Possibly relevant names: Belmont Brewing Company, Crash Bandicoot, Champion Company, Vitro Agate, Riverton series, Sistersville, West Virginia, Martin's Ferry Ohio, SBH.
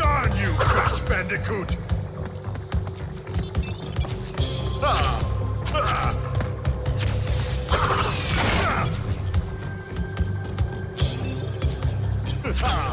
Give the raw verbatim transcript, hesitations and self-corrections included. Darn you, Crash Bandicoot! Ah! Ah! Ah! Ah!